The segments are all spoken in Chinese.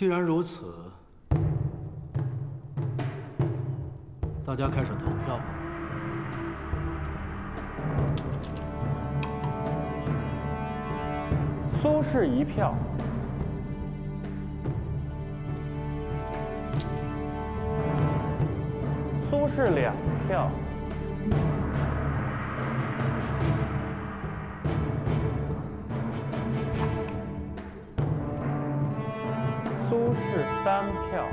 既然如此，大家开始投票吧。 苏轼一票，苏轼两票，苏轼三票，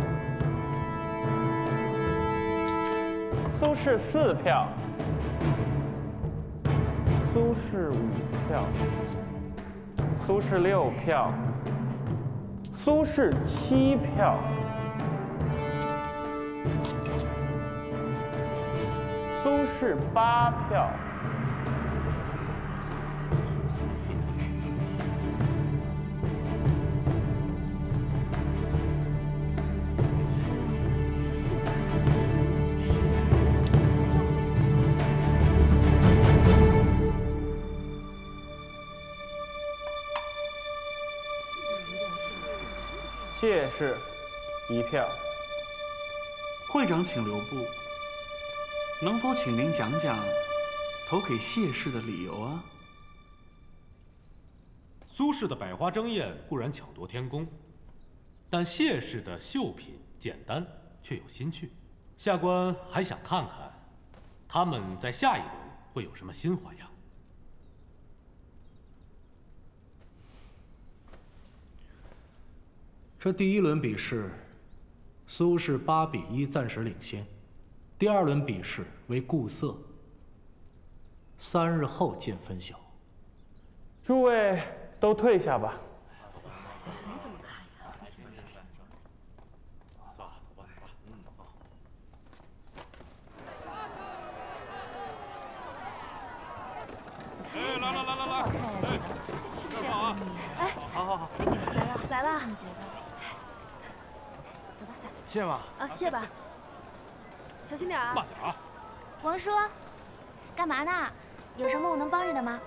苏轼四票，苏轼五票。 苏轼六票，苏轼七票，苏轼八票，谢氏一票。会长，请留步。能否请您讲讲投给谢氏的理由啊？苏轼的百花争艳固然巧夺天工，但谢氏的秀品简单却有新趣。下官还想看看他们在下一轮会有什么新花样。 这第一轮比试，苏轼8-1暂时领先。第二轮比试为固色，3日后见分晓。诸位都退下吧。哎，来，哎，吃饭啊！哎，好，来了。 谢吧啊，谢吧，小心点啊！慢点啊！王叔，干嘛呢？有什么我能帮你的吗？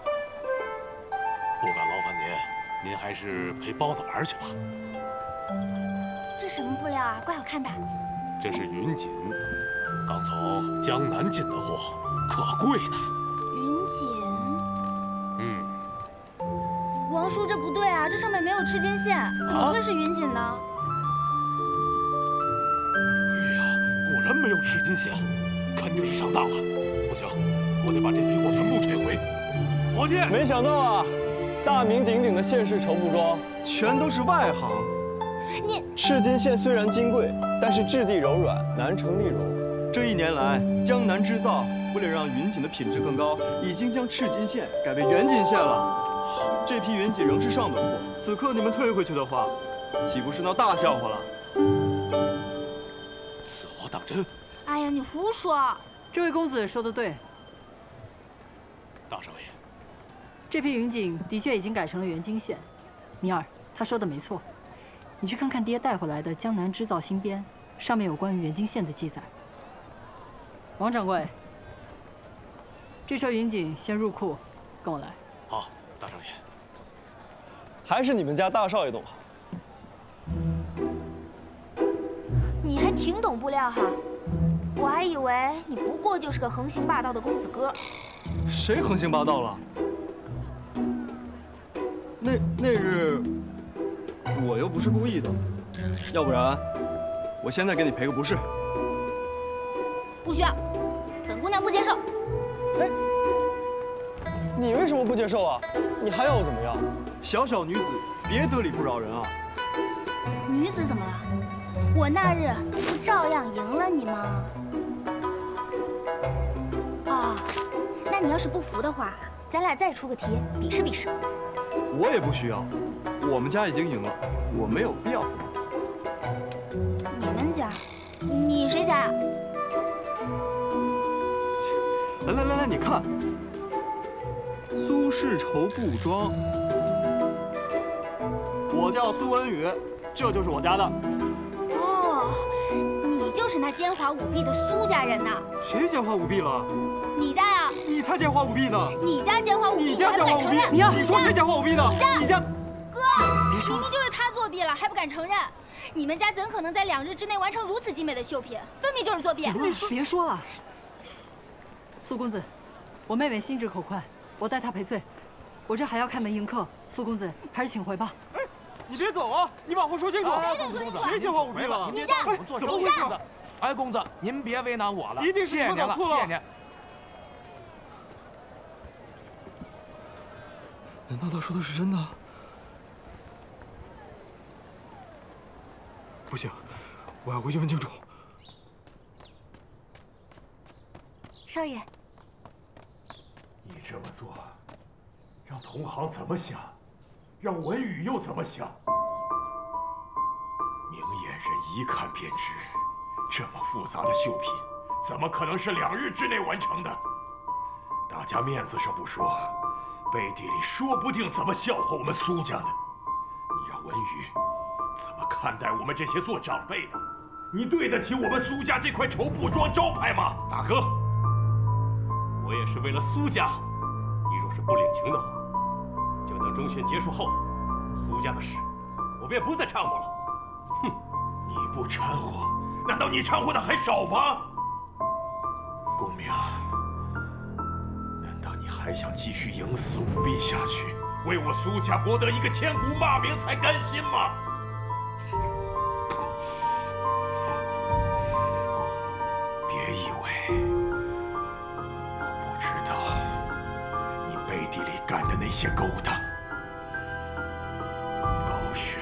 不敢劳烦您，您还是陪包子玩去吧。这什么布料啊，怪好看的。这是云锦，刚从江南进的货，可贵呢。云锦？嗯。王叔，这不对啊，这上面没有赤金线，怎么会是云锦呢？ 没有赤金线，肯定是上当了。不行，我得把这批货全部退回。伙计，没想到啊，大名鼎鼎的谢氏绸布庄全都是外行。你赤金线虽然金贵，但是质地柔软，难成利容。这一年来，江南织造为了让云锦的品质更高，已经将赤金线改为圆锦线了。这批云锦仍是上等货，此刻你们退回去的话，岂不是闹大笑话了？ 当真？哎呀，你胡说！这位公子说的对。大少爷，这批云锦的确已经改成了圆金线。明儿，他说的没错，你去看看爹带回来的《江南织造新编》，上面有关于圆金线的记载。王掌柜，这车云锦先入库，跟我来。好，大少爷。还是你们家大少爷懂行。 你还挺懂布料哈，我还以为你不过就是个横行霸道的公子哥。谁横行霸道了？那日我又不是故意的，要不然我现在给你赔个不是。不需要，本姑娘不接受。哎，你为什么不接受啊？你还要我怎么样？小小女子，别得理不饶人啊！女子怎么了？ 我那日不照样赢了你吗？啊，那你要是不服的话，咱俩再出个题比试比试。我也不需要，我们家已经赢了，我没有必要。你们家？你谁家呀？来，你看，苏轼绸布庄。我叫苏文宇，这就是我家的。 就是那奸猾舞弊的苏家人呐！谁奸猾舞弊了？你家呀！你才奸猾舞弊呢！你家奸猾舞弊，你还不敢承认？你说谁奸猾舞弊呢？你家哥，明明就是他作弊了，还不敢承认？你们家怎可能在2日之内完成如此精美的绣品？分明就是作弊！行了，别说了。苏公子，我妹妹心直口快，我代她赔罪。我这还要开门迎客，苏公子还是请回吧。哎，你别走啊！你往后说清楚。谁跟你说清楚？谁先放我屁了？你家怎么回事？哎，公子，您别为难我了，一定是你们搞错了。谢谢您。 难道他说的是真的？不行，我要回去问清楚。少爷，你这么做，让同行怎么想？让文宇又怎么想？明眼人一看便知，这么复杂的绣品，怎么可能是2日之内完成的？大家面子上不说。 背地里说不定怎么笑话我们苏家呢？你让文宇怎么看待我们这些做长辈的？你对得起我们苏家这块绸布庄招牌吗？大哥，我也是为了苏家好。你若是不领情的话，就等中选结束后，苏家的事我便不再掺和了。哼，你不掺和，难道你掺和的还少吗？公明。 还想继续营私舞弊下去，为我苏家博得一个千古骂名才甘心吗？别以为我不知道你背地里干的那些勾当。高悬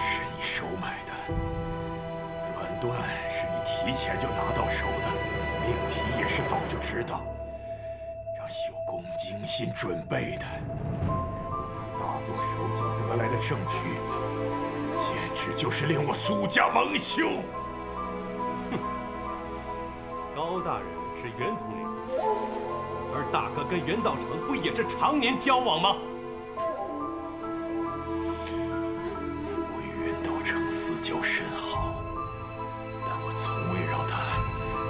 是你收买的，软缎是你提前就拿到手的，命题也是早就知道。 绣工精心准备的，如此大做手脚得来的证据，简直就是令我苏家蒙羞。哼，高大人是袁统领，而大哥跟袁道成不也是常年交往吗？我与袁道成私交甚好，但我从未让他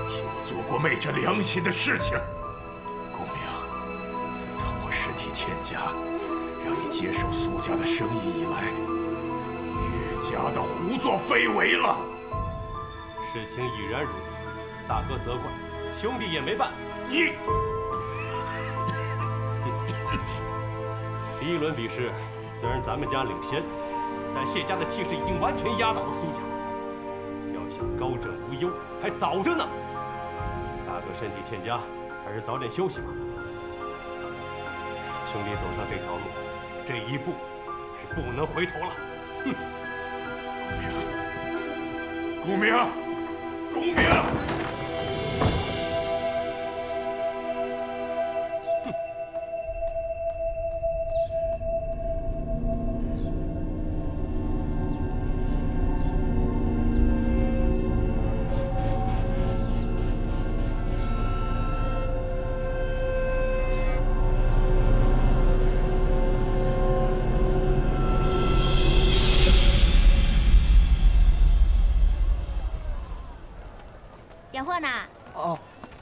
替我做过昧着良心的事情。 欠佳，让你接手苏家的生意以来，你越加的胡作非为了。事情已然如此，大哥责怪，兄弟也没办法。你，第一轮比试虽然咱们家领先，但谢家的气势已经完全压倒了苏家。要想高枕无忧，还早着呢。大哥身体欠佳，还是早点休息吧。 兄弟走上这条路，这一步是不能回头了。哼！公明，公明，公明！哼！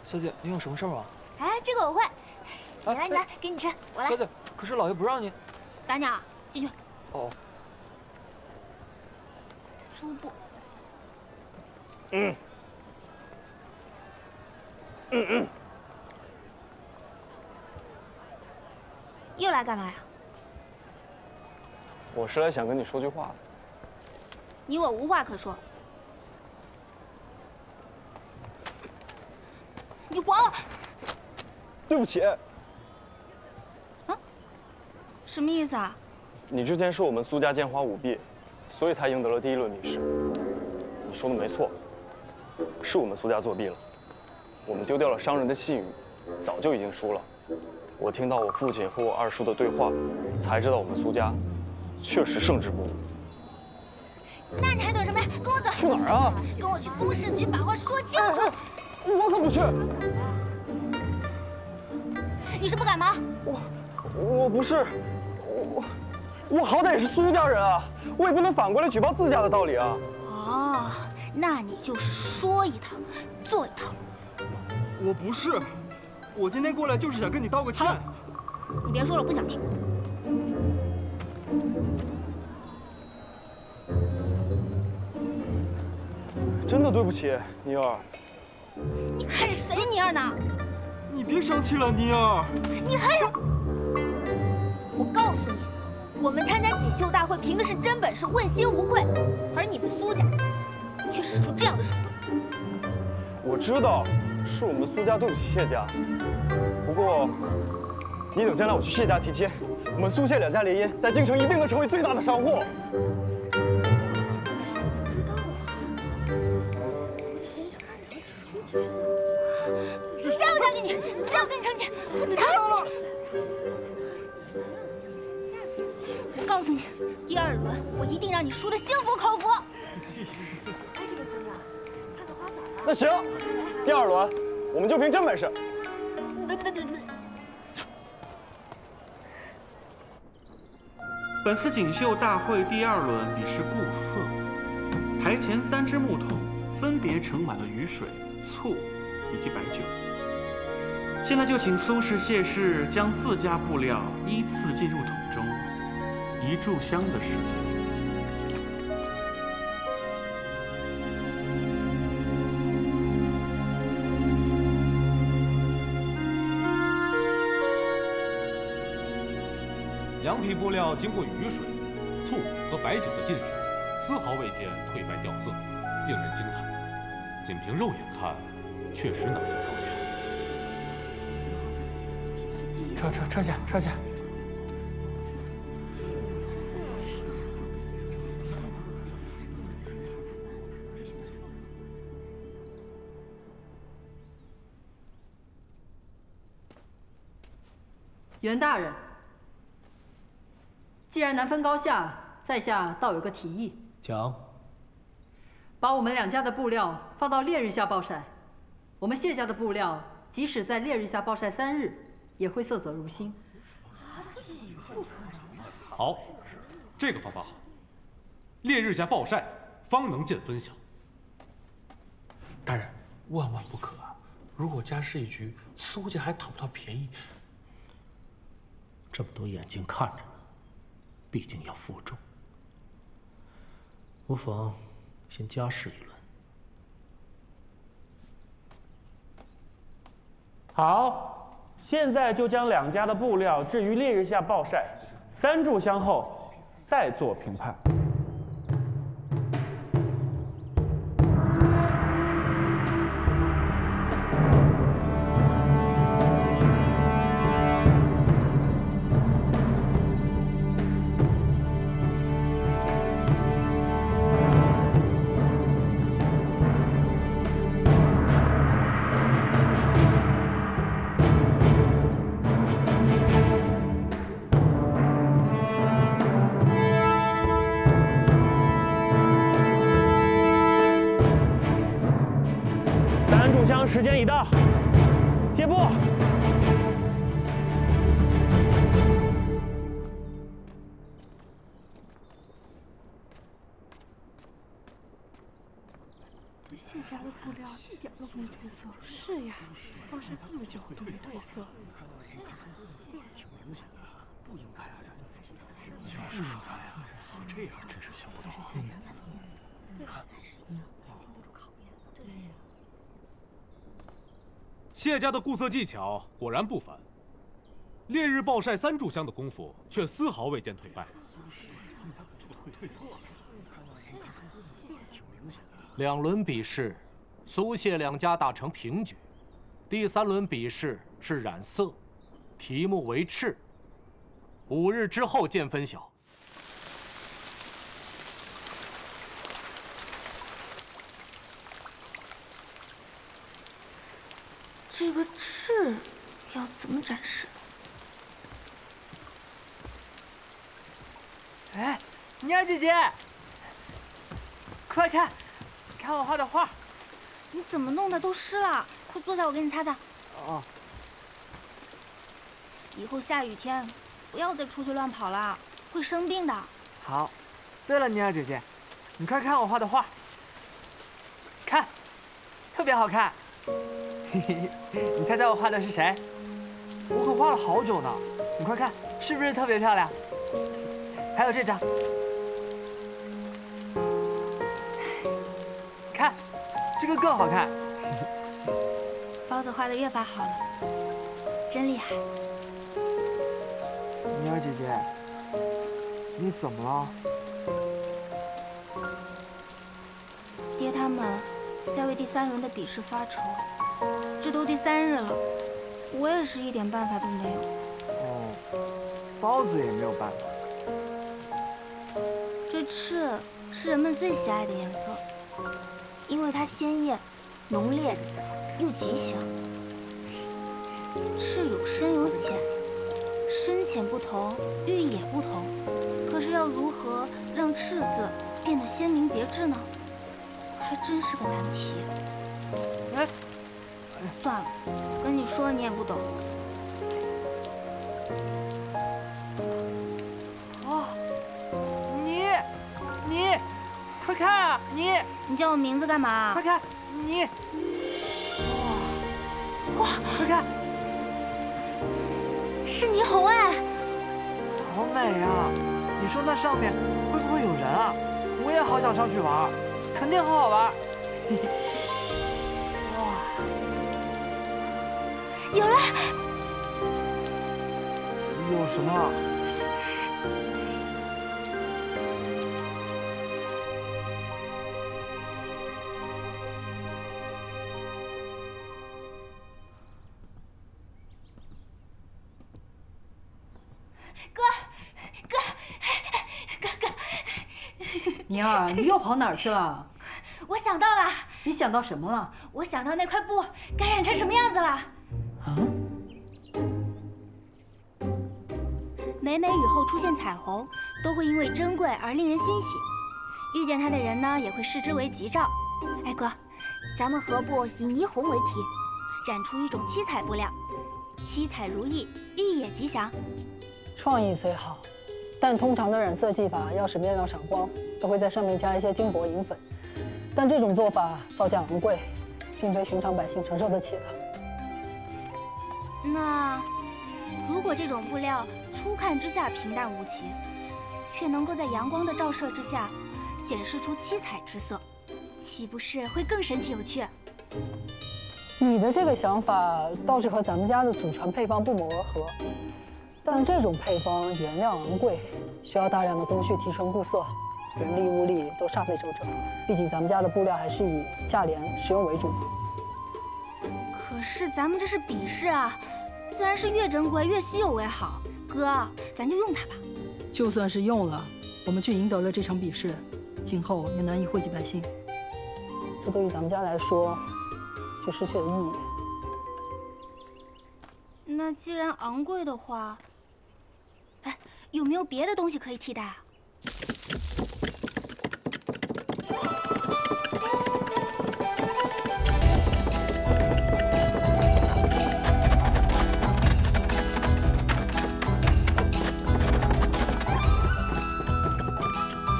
小姐，您有什么事吗？哎，这个我会。你来，你来，给你吃，我来。小姐，可是老爷不让你。打鸟，进去。哦。粗布。嗯。嗯嗯。又来干嘛呀？我是来想跟你说句话的。你我无话可说。 你还我！对不起。啊？什么意思啊？你之前说我们苏家奸猾舞弊，所以才赢得了第一轮比试。你说的没错，是我们苏家作弊了。我们丢掉了商人的信誉，早就已经输了。我听到我父亲和我二叔的对话，才知道我们苏家确实胜之不武。那你还等什么呀？跟我走。去哪儿啊？跟我去公事局把话说清楚。哎哎 我可不去！你是不敢吗？我不是，我好歹也是苏家人啊，我也不能反过来举报自家的道理啊！哦，那你就是说一套，做一套。我不是，我今天过来就是想跟你道个歉。你别说了，我不想听。对不起，妮儿。你害谁妮儿呢？你别生气了，妮儿。你害人！我告诉你，我们参加锦绣大会凭的是真本事，问心无愧，而你们苏家却使出这样的手段。我知道，是我们苏家对不起谢家。不过，你等将来我去谢家提亲，我们苏谢两家联姻，在京城一定能成为最大的商户。 谁要嫁给你？谁要跟你成亲？我打死你！我告诉你，第二轮我一定让你输得心服口服。那行，第二轮我们就凭真本事。本次锦绣大会第二轮比试固色，台前三只木桶分别盛满了雨水。 醋以及白酒。现在就请苏氏、谢氏将自家布料依次进入桶中，一炷香的时间。 羊皮布料经过雨水、醋和白酒的浸湿，丝毫未见褪白掉色，令人惊叹。 仅凭肉眼看，确实难分高下。撤下！袁大人，既然难分高下，在下倒有个提议。讲。 把我们两家的布料放到烈日下暴晒，我们谢家的布料即使在烈日下暴晒3日，也会色泽如新。好，这个方法好。烈日下暴晒，方能见分晓。大人，万万不可啊！如果家事一局，苏家还讨不到便宜。这么多眼睛看着呢，必定要负重。无妨。 先加试一轮。好，现在就将两家的布料置于烈日下暴晒3炷香后，再做评判。时间已到，接布。谢家的布料一点都不褪色，是呀，放晒这么久都没褪色。挺明显的，不应该啊！就是说呀，这样真是想不到。你看，经得住考验。对呀。 谢家的固色技巧果然不凡，烈日暴晒3炷香的功夫，却丝毫未见颓败。2轮比试，苏谢两家打成平局。第3轮比试是染色，题目为赤。5日之后见分晓。这个赤要怎么展示？哎，妮儿姐姐，快看，看我画的画！你怎么弄的？都湿了，快坐下，我给你擦擦。哦。以后下雨天不要再出去乱跑了，会生病的。好。对了，妮儿姐姐，你快看我画的画，看，特别好看。 你猜猜我画的是谁？我可画了好久呢，你快看，是不是特别漂亮？还有这张，看，这个更好看。包子画的越发好了，真厉害。明儿姐姐，你怎么了？爹他们在为第三轮的比试发愁，这都第三日了，我也是一点办法都没有。哦，包子也没有办法。 这赤是人们最喜爱的颜色，因为它鲜艳、浓烈又吉祥。赤有深有浅，深浅不同，寓意也不同。可是要如何让赤字变得鲜明别致呢？还真是个难题。哎，算了，跟你说你也不懂。 快看啊！你叫我名字干嘛？快看，你哇！快看，是霓虹哎！好美啊！你说那上面会不会有人啊？我也好想上去玩，肯定很好玩。哇！有了！有什么？ 宁儿，你又跑哪儿去了？我想到了。你想到什么了？我想到那块布该染成什么样子了。啊？每雨后出现彩虹，都会因为珍贵而令人欣喜。遇见它的人呢，也会视之为吉兆。哎哥，咱们何不以霓虹为题，染出一种七彩布料，七彩如意，寓也吉祥。创意虽好。 但通常的染色技法要使面料闪光，都会在上面加一些金箔银粉。但这种做法造价昂贵，并非寻常百姓承受得起的。那如果这种布料粗看之下平淡无奇，却能够在阳光的照射之下显示出七彩之色，岂不是会更神奇有趣？你的这个想法倒是和咱们家的祖传配方不谋而合。 但这种配方原料昂贵，需要大量的工序提纯固色，人力物力都煞费周折。毕竟咱们家的布料还是以价廉实用为主。可是咱们这是比试啊，自然是越珍贵越稀有为好。哥，咱就用它吧。就算是用了，我们却赢得了这场比试，今后也难以惠及百姓。这对于咱们家来说，就失去了意义。那既然昂贵的话， 哎，有没有别的东西可以替代啊？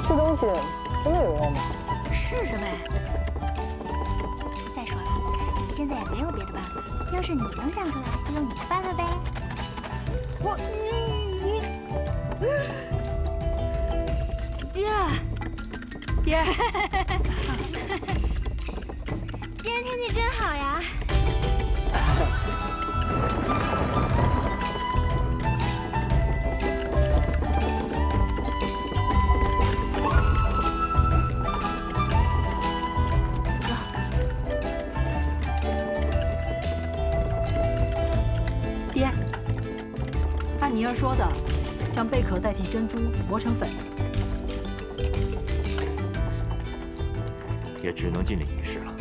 吃东西真的有用吗？试试呗。再说了，你现在也没有别的办法，要是你能想出来，就用你的办法呗。我。 爹，今天天气真好呀！爹，按宁儿说的，将贝壳代替珍珠磨成粉。 也只能尽力一试了。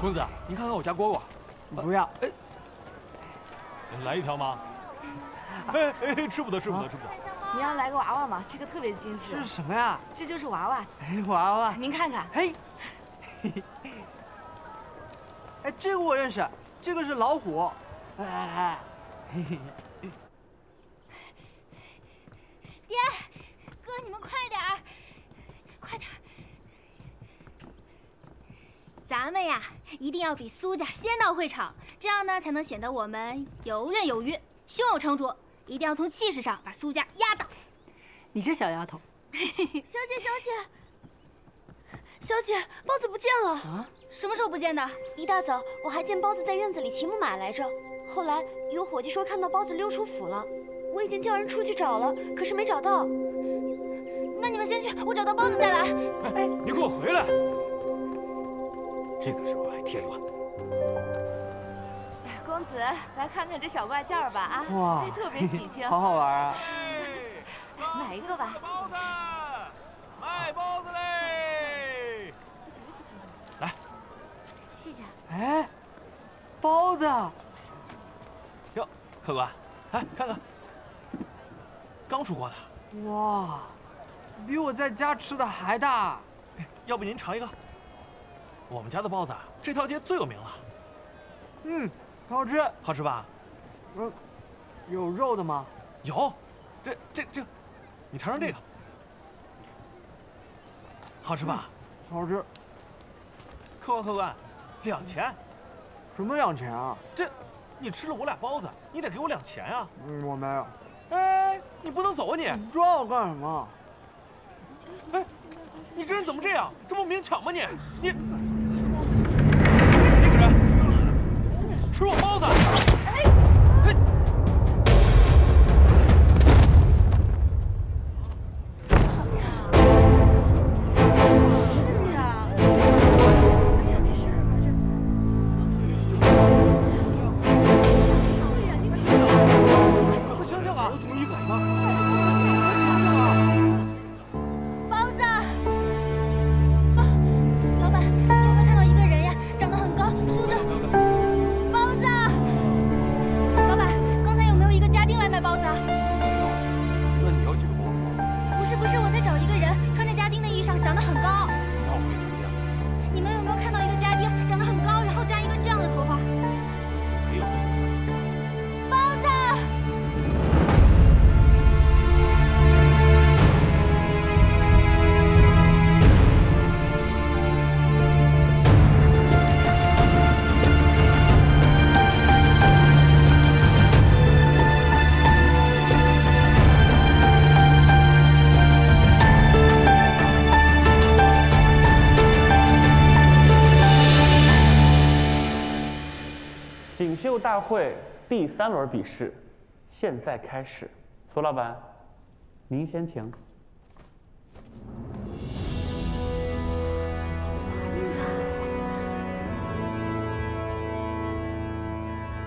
公子，您看看我家蝈蝈。不要。哎，来一条吗？哎哎，吃不得，吃不得，吃不得。您要来个娃娃吗？这个特别精致。这是什么呀？这就是娃娃。哎，娃娃。您看看。嘿。哎，这个我认识，这个是老虎。哎哎哎。爹。 你们快点儿，快点儿！咱们呀，一定要比苏家先到会场，这样呢才能显得我们游刃有余、胸有成竹。一定要从气势上把苏家压倒。你这小丫头，小姐，小姐，包子不见了啊！什么时候不见的？一大早我还见包子在院子里骑木马来着，后来有伙计说看到包子溜出府了，我已经叫人出去找了，可是没找到。那你们先去，我找到包子再来。哎，你给我回来！这个时候还添乱。 公子，来看看这小挂件吧啊！哇，特别喜庆，好好玩啊！买一个吧。包子，卖包子嘞！来，谢谢。哎，包子！哟，客官，来看看，刚出锅的。哇，比我在家吃的还大。要不您尝一个？我们家的包子，这条街最有名了。嗯。 好吃，好吃吧？嗯，有肉的吗？有，这，你尝尝这个，好吃吧？好吃。客官，2钱。什么2钱啊？这，你吃了我俩包子，你得给我2钱啊。我没有。哎，你不能走啊你！你抓我干什么？哎，你这人怎么这样？这不明抢吗你？ 吃我包子！哎，是呀，没事吧？这，你快醒醒！快醒醒啊！有什么意外吗？快醒醒啊！包子，老板，你有没有看到一个人呀？长得很高，梳着。 长得很高，那我没看见。你们有没有看到一个家丁长得很高，然后扎一根这样的头发？没有。包子，锦绣大会第3轮比试，现在开始。苏老板，您先请。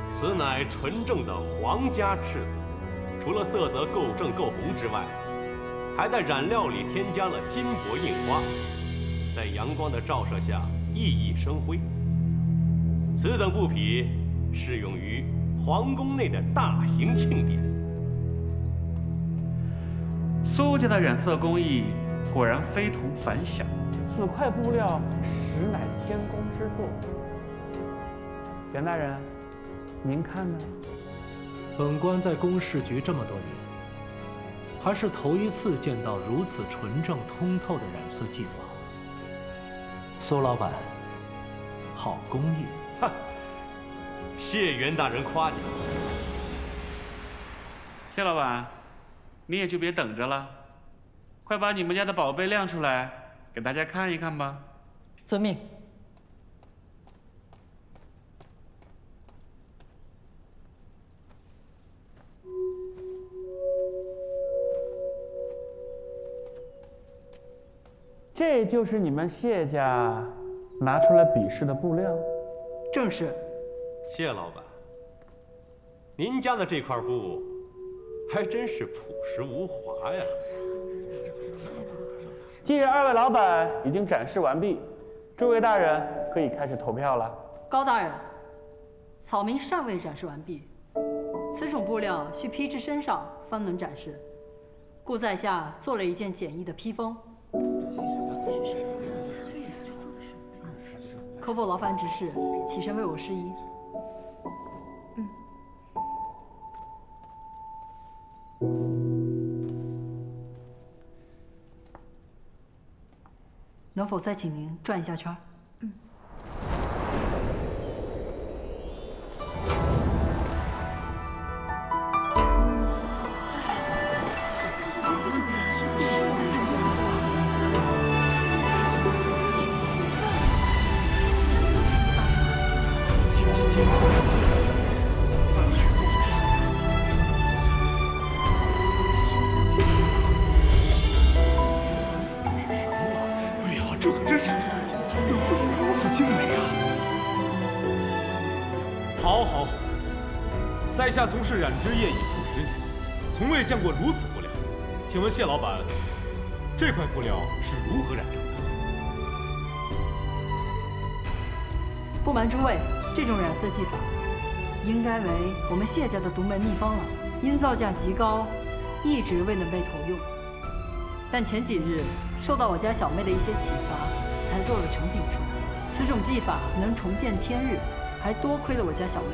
此乃纯正的皇家赤色，除了色泽够正够红之外，还在染料里添加了金箔印花，在阳光的照射下熠熠生辉。此等布匹。 适用于皇宫内的大型庆典。苏家的染色工艺果然非同凡响，此块布料实乃天工之作。袁大人，您看呢？本官在公事局这么多年，还是头一次见到如此纯正通透的染色技法。苏老板，好工艺！哈。 谢袁大人夸奖。谢老板，你也就别等着了，快把你们家的宝贝亮出来，给大家看一看吧。遵命。这就是你们谢家拿出来比试的布料？正是。 谢老板，您家的这块布还真是朴实无华呀。既然2位老板已经展示完毕，诸位大人可以开始投票了。高大人，草民尚未展示完毕，此种布料需披至身上方能展示，故在下做了一件简易的披风，可否劳烦执事起身为我试衣？ 能否再请您转一下圈？嗯。在下从事染织业已数十年，从未见过如此布料。请问谢老板，这块布料是如何染成的？不瞒诸位，这种染色技法应该为我们谢家的独门秘方了。因造价极高，一直未能被投用。但前几日受到我家小妹的一些启发，才做了成品出来。 此种技法能重见天日，还多亏了我家小妹。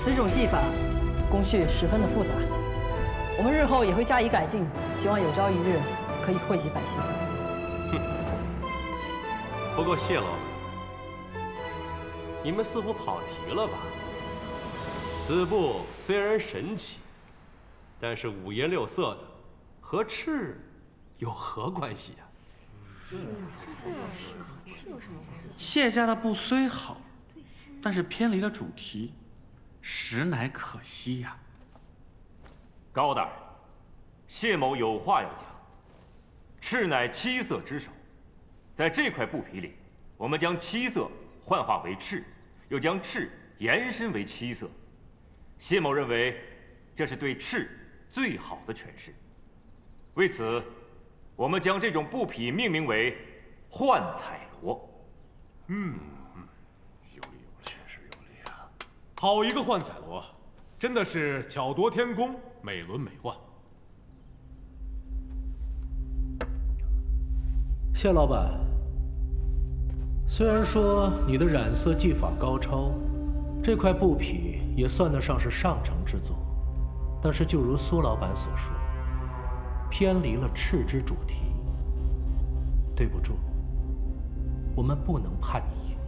此种技法工序十分的复杂，我们日后也会加以改进，希望有朝一日可以惠及百姓。哼，不过谢老板，你们似乎跑题了吧？ 此布虽然神奇，但是五颜六色的，和赤有何关系呀？是这有什么关系？谢家的布虽好，但是偏离了主题，实乃可惜呀。高大人，谢某有话要讲。赤乃七色之首，在这块布匹里，我们将七色幻化为赤，又将赤延伸为七色。 谢某认为，这是对“赤”最好的诠释。为此，我们将这种布匹命名为“幻彩罗”。有理有理，确实有理啊！好一个幻彩罗，真的是巧夺天工，美轮美奂。谢老板，虽然说你的染色技法高超。 这块布匹也算得上是上乘之作，但是就如苏老板所说，偏离了赤之主题。对不住，我们不能判你赢。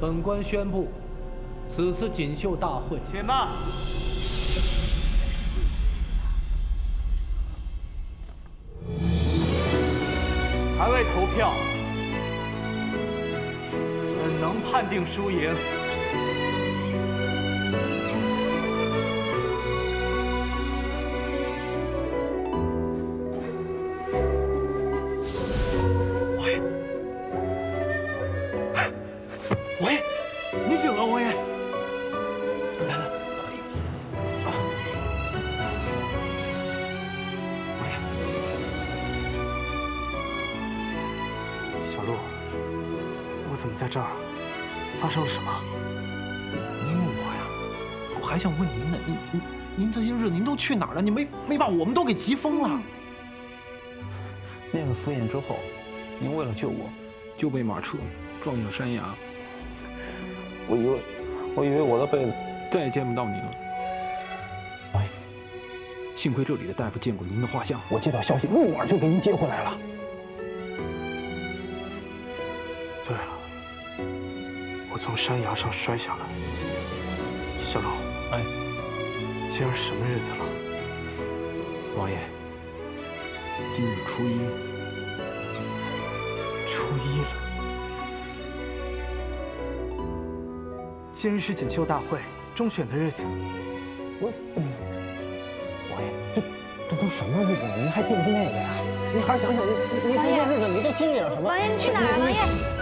本官宣布，此次锦绣大会。且慢。 还未投票，怎能判定输赢？王爷，您醒了，王爷。来来，王爷。 我怎么在这儿？发生了什么？您误会了，我还想问您呢，您这些日子您都去哪儿了？你没把我们都给急疯了。那个赴宴之后，您为了救我，就被马车撞下山崖。我以为我的辈子再也见不到您了。哎，幸亏这里的大夫见过您的画像，我接到消息，立马就给您接回来了。 对了，我从山崖上摔下来。小龙，哎，今儿什么日子了？王爷，今日初一。初一了。今日是锦绣大会中选的日子。王爷，这都什么日子了？您还惦记那个呀？您还是想想，您这些日子您都经历了什么？王爷，你去哪儿啊？王爷。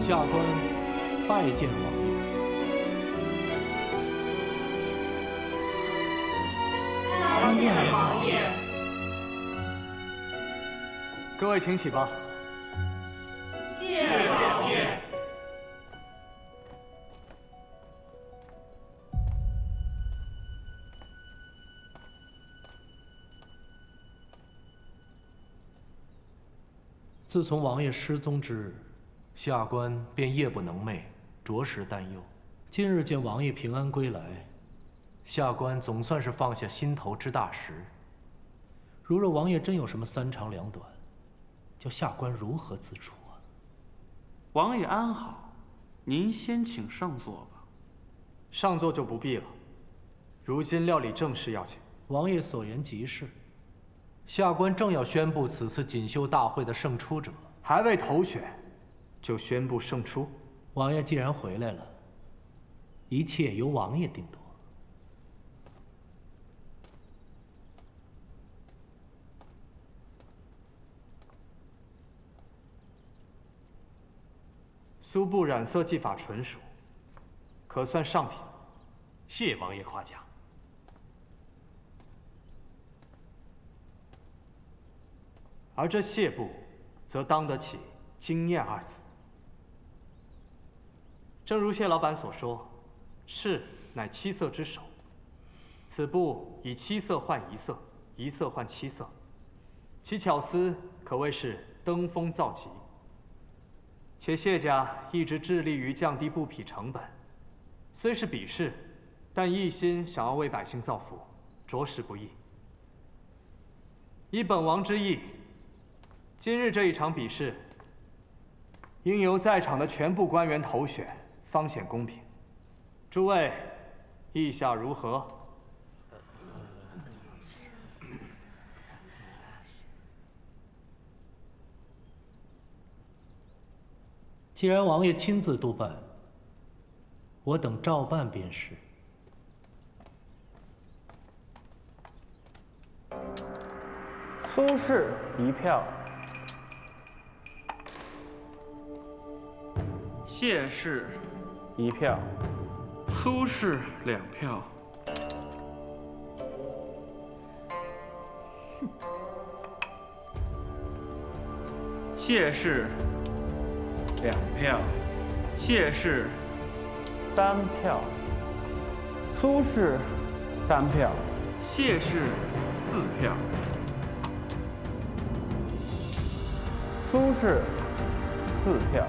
下官拜见王爷。参见王爷。各位请起吧。谢王爷。自从王爷失踪之日。 下官便夜不能寐，着实担忧。今日见王爷平安归来，下官总算是放下心头之大石。如若王爷真有什么三长两短，叫下官如何自处啊？王爷安好，您先请上座吧。上座就不必了。如今料理正事要紧。王爷所言极是。下官正要宣布此次锦绣大会的胜出者，还未投选，就宣布胜出。王爷既然回来了，一切由王爷定夺。 苏布染色技法纯熟，可算上品。谢王爷夸奖。而这谢布，则当得起“经验”二字。正如谢老板所说，赤乃七色之首，此布以七色换一色，一色换七色，其巧思可谓是登峰造极。 且谢家一直致力于降低布匹成本，虽是比试，但一心想要为百姓造福，着实不易。依本王之意，今日这一场比试，应由在场的全部官员投选，方显公平。诸位，意下如何？既然王爷亲自督办，我等照办便是。苏轼一票，谢氏一票，苏轼两票。谢氏。 两票，谢氏三票，苏氏三票，谢氏四票，苏氏四票。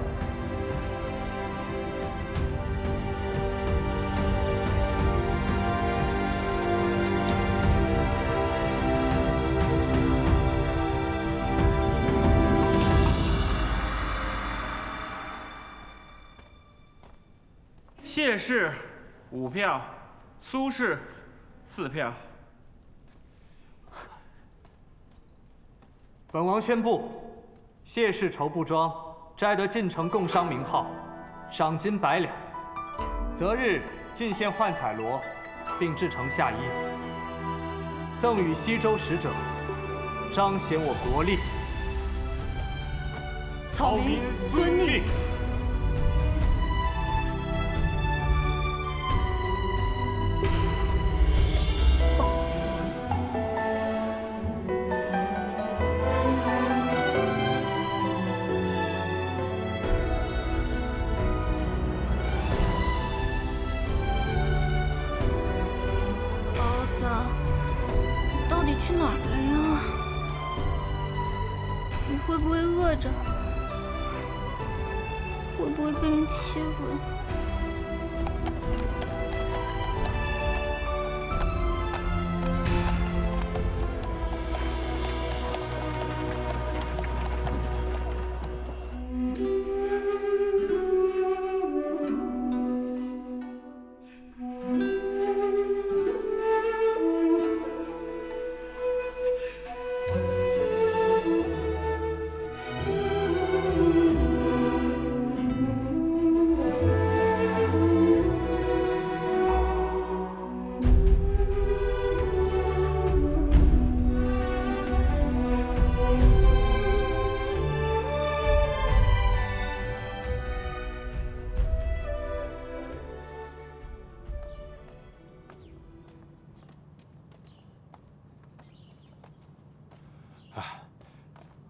谢氏五票，苏氏四票。本王宣布，谢氏绸布庄摘得晋城贡商名号，赏金100两，择日进献幻彩罗，并制成夏衣，赠与西周使者，彰显我国力。草民遵命。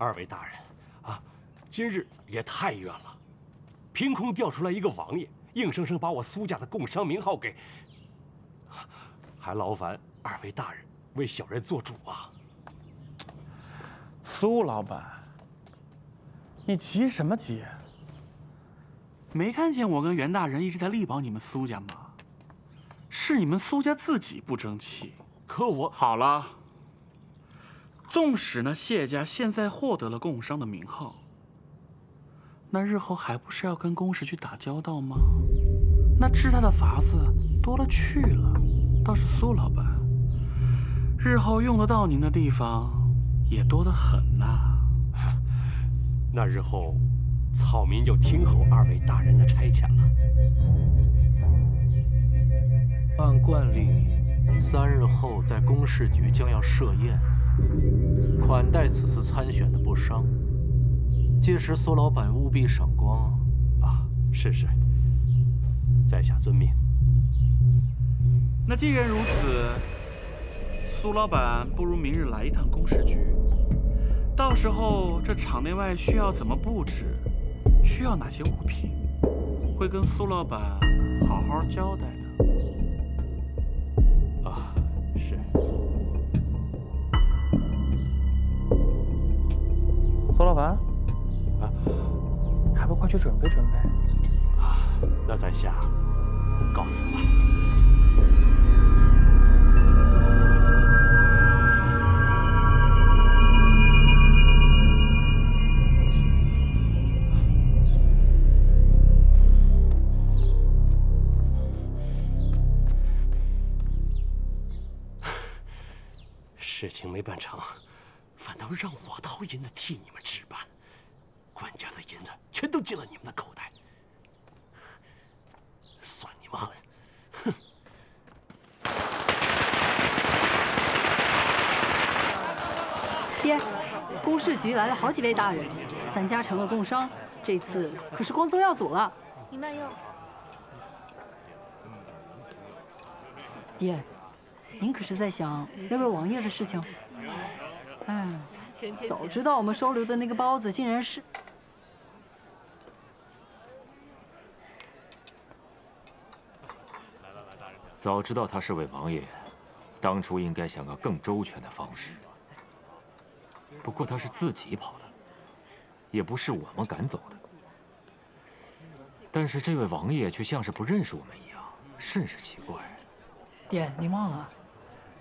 二位大人，啊，今日也太冤了，凭空调出来一个王爷，硬生生把我苏家的贡商名号给……还劳烦二位大人为小人做主啊！苏老板，你急什么急？没看见我跟袁大人一直在力保你们苏家吗？是你们苏家自己不争气。可我好了。 纵使那谢家现在获得了贡商的名号，那日后还不是要跟公使去打交道吗？那治他的法子多了去了。倒是苏老板，日后用得到您的地方也多得很呐。那日后，草民就听候二位大人的差遣了。按惯例，3日后在公事局将要设宴，款待此次参选的不商。届时苏老板务必赏光啊！啊，是是，在下遵命。 那既然如此，苏老板不如明日来一趟公事局。到时候这场内外需要怎么布置，需要哪些物品，会跟苏老板好好交代的。啊，是。苏老板，啊，还不快去准备准备？啊，那在下告辞了。 事情没办成，反倒让我掏银子替你们置办，官家的银子全都进了你们的口袋，算你们狠！哼！ 爹，公事局来了好几位大人，咱家成了共商，这次可是光宗耀祖了。你慢用。爹，您可是在想那位王爷的事情？哎，早知道我们收留的那个包子竟然是……早知道他是位王爷，当初应该想个更周全的方式。 不过他是自己跑的，也不是我们赶走的。但是这位王爷却像是不认识我们一样，甚是奇怪。爹，您忘了，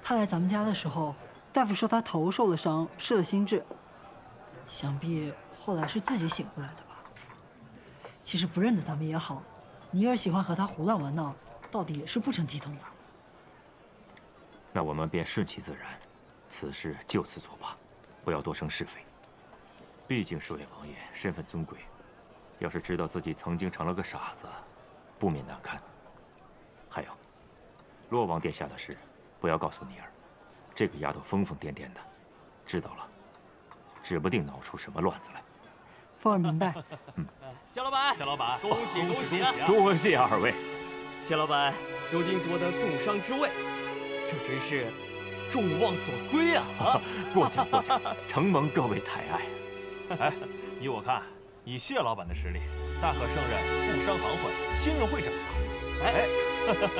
他来咱们家的时候，大夫说他头受了伤，失了心智，想必后来是自己醒过来的吧。其实不认得咱们也好，你儿喜欢和他胡乱玩闹，到底也是不成体统的。那我们便顺其自然，此事就此作罢。 不要多生是非，毕竟是位王爷，身份尊贵。要是知道自己曾经成了个傻子，不免难堪。还有，洛王殿下的事，不要告诉妮儿。这个丫头疯疯癫癫的，知道了，指不定闹出什么乱子来。凤儿明白。嗯，谢老板，谢老板，恭喜恭喜啊！多谢二位。谢老板，如今夺得共商之位，这真是。 众望所归啊！过奖过奖，承蒙各位抬爱。哎，依我看，以谢老板的实力，大可胜任共商行会新任会长了。哎，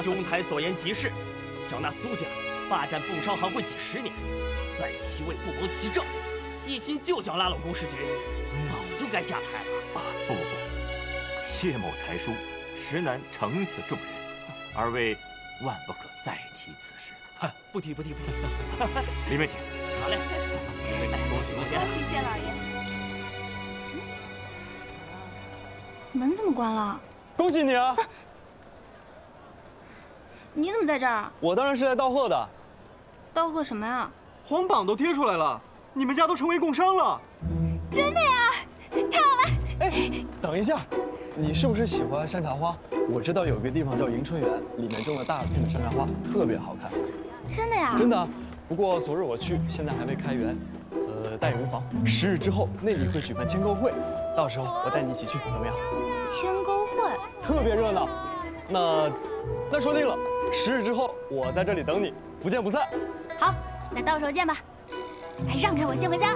兄台所言极是。小娜苏家霸占共商行会几十年，在其位不谋其政，一心就想拉拢公事局，早就该下台了。啊，不不不，谢某才疏，实难承此重任，二位万不可再提此事。 不提不提不提，里面请。好嘞，恭喜恭喜！谢谢老爷。门怎么关了？恭喜你啊！你怎么在这儿？我当然是来道贺的。道贺什么呀？皇榜都贴出来了，你们家都成为共商了。真的呀？太好了！哎，等一下，你是不是喜欢山茶花？我知道有个地方叫迎春园，里面种了大片的山茶花，特别好看。 真的呀？真的，不过昨日我去，现在还未开园，但也无妨。10日之后，那里会举办签购会，到时候我带你一起去，怎么样？签购会特别热闹，那说定了，10日之后我在这里等你，不见不散。好，那到时候见吧。哎，让开，我先回家。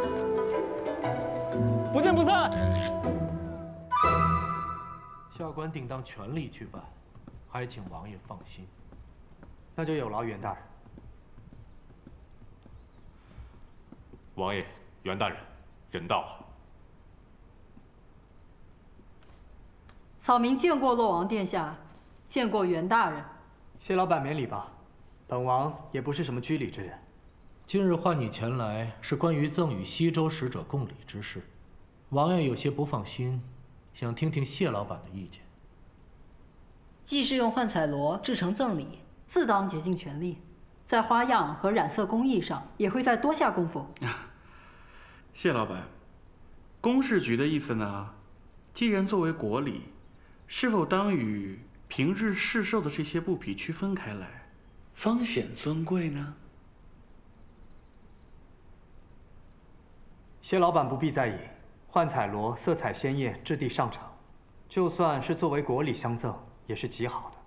不见不散。下官定当全力去办，还请王爷放心。那就有劳袁大人。 王爷，袁大人，人到啊！草民见过洛王殿下，见过袁大人。谢老板免礼吧，本王也不是什么拘礼之人。今日唤你前来，是关于赠与西周使者贡礼之事，王爷有些不放心，想听听谢老板的意见。既是用幻彩螺制成赠礼，自当竭尽全力，在花样和染色工艺上也会再多下功夫。谢老板，公事局的意思呢？既然作为国礼，是否当与平日市售的这些布匹区分开来，方显尊贵呢？谢老板不必在意，幻彩螺色彩鲜艳，质地上乘，就算是作为国礼相赠，也是极好的。